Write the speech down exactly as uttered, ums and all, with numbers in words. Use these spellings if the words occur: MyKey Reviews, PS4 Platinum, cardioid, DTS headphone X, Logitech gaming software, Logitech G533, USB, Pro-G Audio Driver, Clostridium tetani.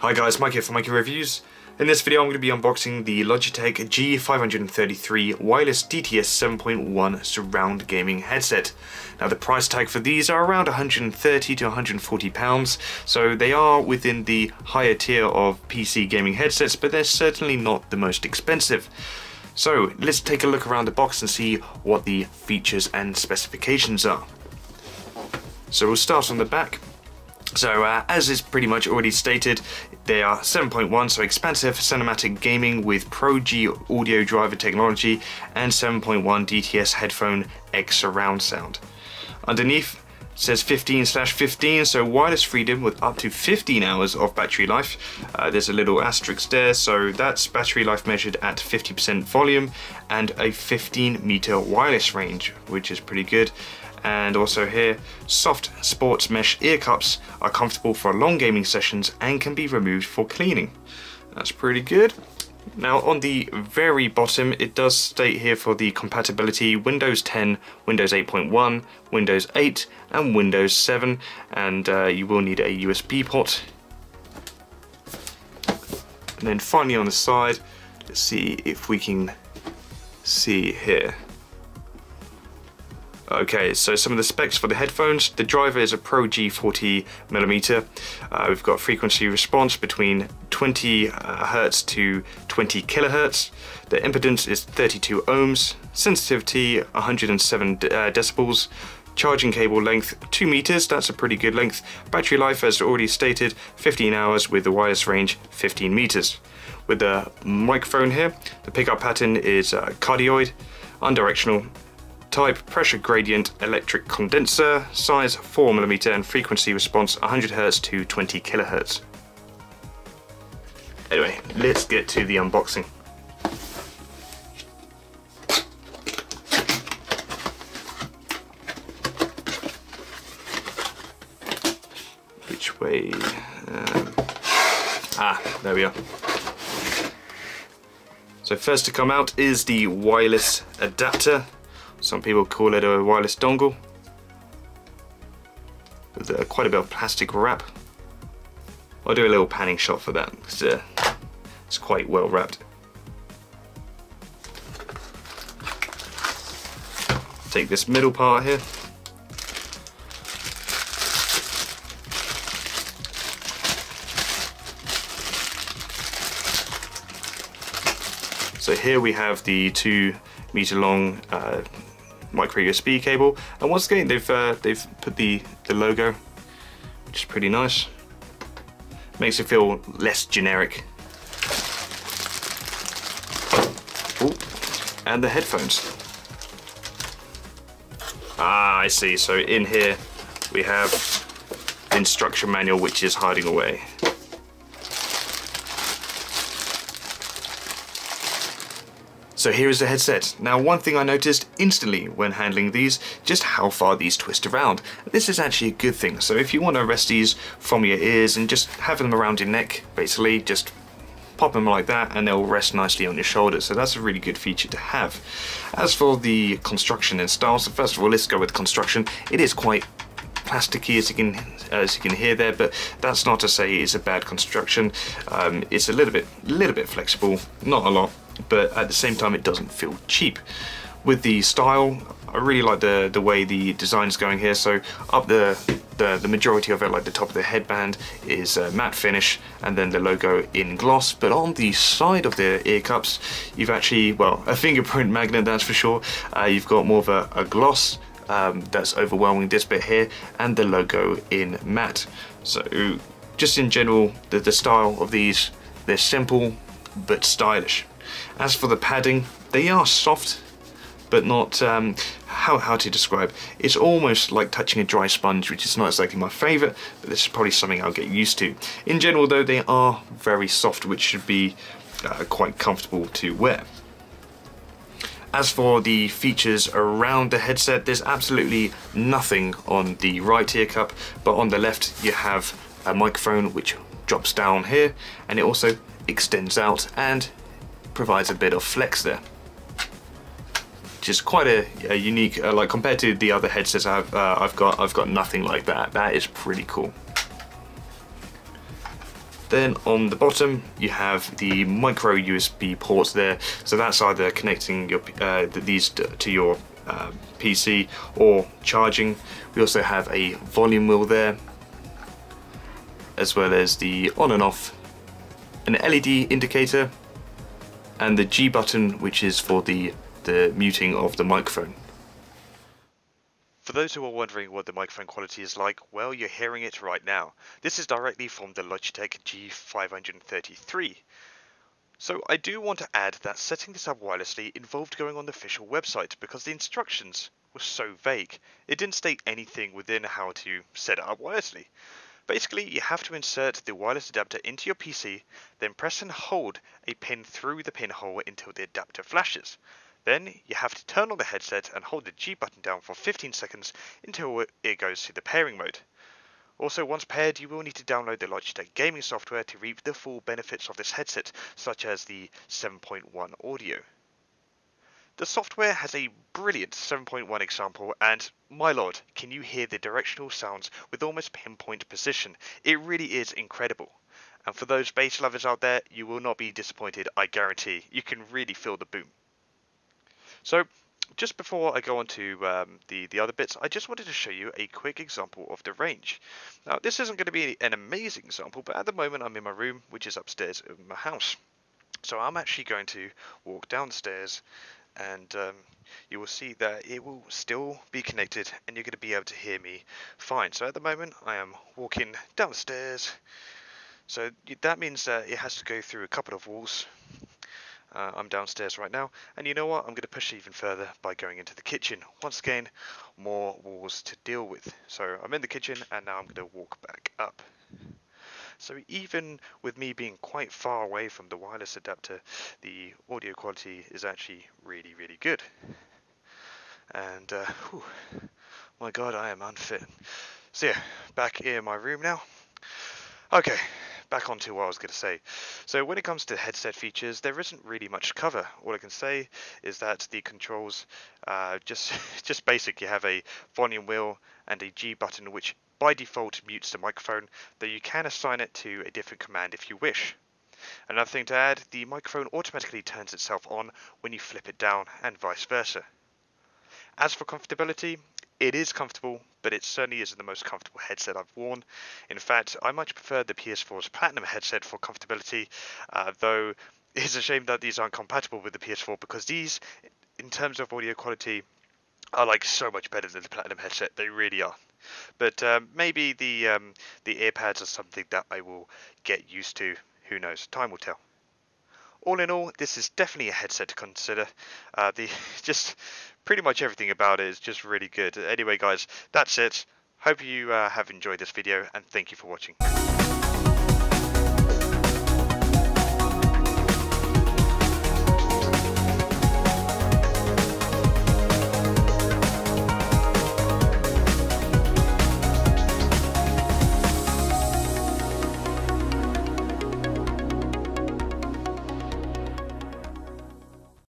Hi guys, Mike here from MyKey Reviews. In this video I'm going to be unboxing the Logitech G five thirty-three wireless D T S seven point one surround gaming headset. Now the price tag for these are around one hundred thirty to one hundred forty pounds, so they are within the higher tier of P C gaming headsets, but they're certainly not the most expensive. So let's take a look around the box and see what the features and specifications are. So we'll start on the back. So uh, as is pretty much already stated, they are seven point one, so expansive cinematic gaming with Pro-G Audio Driver technology and seven point one D T S headphone X surround sound. Underneath it says fifteen slash fifteen, so wireless freedom with up to fifteen hours of battery life. Uh, there's a little asterisk there, so that's battery life measured at fifty percent volume and a fifteen meter wireless range, which is pretty good. And also here, soft sports mesh ear cups are comfortable for long gaming sessions and can be removed for cleaning. That's pretty good. Now on the very bottom, it does state here for the compatibility Windows ten, Windows eight point one, Windows eight and Windows seven, and uh, you will need a U S B port. And then finally on the side, let's see if we can see here. Okay, so some of the specs for the headphones. The driver is a Pro G forty millimeter. Uh, we've got frequency response between twenty hertz uh, to twenty kilohertz. The impedance is thirty-two ohms. Sensitivity one hundred seven decibels. Charging cable length two meters, that's a pretty good length. Battery life, as already stated, fifteen hours with the wireless range fifteen meters. With the microphone here, the pickup pattern is uh, cardioid, undirectional, type pressure gradient electric condenser, size four millimeter and frequency response one hundred hertz to twenty kilohertz. Anyway, let's get to the unboxing. Which way? Um, ah, there we are. So first to come out is the wireless adapter. Some people call it a wireless dongle, with uh, quite a bit of plastic wrap. I'll do a little panning shot for that, because uh, it's quite well wrapped. Take this middle part here. So here we have the two meter long uh, micro U S B cable, and once again they've uh, they've put the the logo, which is pretty nice. Makes it feel less generic. Ooh. And the headphones. Ah, I see. So in here we have the instruction manual, which is hiding away. So here is the headset. Now one thing I noticed instantly when handling these, just how far these twist around. This is actually a good thing. So if you want to rest these from your ears and just have them around your neck, basically just pop them like that and they'll rest nicely on your shoulder. So that's a really good feature to have. As for the construction and style, so first of all, let's go with construction. It is quite plasticky, as you can as you can hear there, but that's not to say it's a bad construction. Um, it's a little bit, little bit flexible, not a lot, but at the same time it doesn't feel cheap. With the style, I really like the the way the design's going here. So up the the, the majority of it, like the top of the headband, is a matte finish, and then the logo in gloss. But on the side of the ear cups, you've actually, well, a fingerprint magnet, that's for sure. Uh, you've got more of a, a gloss um, that's overwhelming this bit here, and the logo in matte. So just in general, the, the style of these, they're simple but stylish. As for the padding, they are soft, but not, um, how, how to describe, it's almost like touching a dry sponge, which is not exactly my favourite, but this is probably something I'll get used to. In general though, they are very soft, which should be uh, quite comfortable to wear. As for the features around the headset, there's absolutely nothing on the right ear cup, but on the left you have a microphone which drops down here, and it also extends out and provides a bit of flex there, which is quite a, a unique, uh, like compared to the other headsets I've, uh, I've got, I've got nothing like that. That is pretty cool. Then on the bottom you have the micro U S B ports there, so that's either connecting your uh, these to your uh, P C or charging. We also have a volume wheel there, as well as the on and off, an L E D indicator, and the G button, which is for the, the muting of the microphone. For those who are wondering what the microphone quality is like, well, you're hearing it right now. This is directly from the Logitech G five thirty-three. So I do want to add that setting this up wirelessly involved going on the official website, because the instructions were so vague. It didn't state anything within how to set it up wirelessly. Basically, you have to insert the wireless adapter into your P C, then press and hold a pin through the pinhole until the adapter flashes. Then you have to turn on the headset and hold the G button down for fifteen seconds until it goes to the pairing mode. Also, once paired, you will need to download the Logitech gaming software to reap the full benefits of this headset, such as the seven point one audio. The software has a brilliant seven point one example, and my lord, can you hear the directional sounds with almost pinpoint precision? It really is incredible. And for those bass lovers out there, you will not be disappointed, I guarantee. You can really feel the boom. So, just before I go on to um, the, the other bits, I just wanted to show you a quick example of the range. Now, this isn't going to be an amazing example, but at the moment I'm in my room, which is upstairs in my house. So I'm actually going to walk downstairs, and um, you will see that it will still be connected, and you're going to be able to hear me fine. So at the moment I am walking downstairs, so that means that it has to go through a couple of walls. Uh, I'm downstairs right now, and you know what? I'm going to push it even further by going into the kitchen. Once again, more walls to deal with. So I'm in the kitchen, and now I'm going to walk back up. So even with me being quite far away from the wireless adapter, the audio quality is actually really, really good. And, uh, whew, my God, I am unfit. So yeah, back in my room now. Okay. Back onto what I was going to say. So when it comes to headset features, there isn't really much cover. All I can say is that the controls uh, just just basic. You have a volume wheel and a G button, which by default mutes the microphone, though you can assign it to a different command if you wish. Another thing to add, the microphone automatically turns itself on when you flip it down, and vice versa. As for comfortability, it is comfortable, but it certainly isn't the most comfortable headset I've worn. In fact, I much prefer the P S four's Platinum headset for comfortability, uh, though it's a shame that these aren't compatible with the P S four, because these, in terms of audio quality, are like so much better than the Platinum headset. They really are. But um, maybe the, um, the earpads are something that I will get used to. Who knows? Time will tell. All in all, this is definitely a headset to consider. Uh, the just pretty much everything about it is just really good. Anyway, guys, that's it. Hope you uh, have enjoyed this video, and thank you for watching.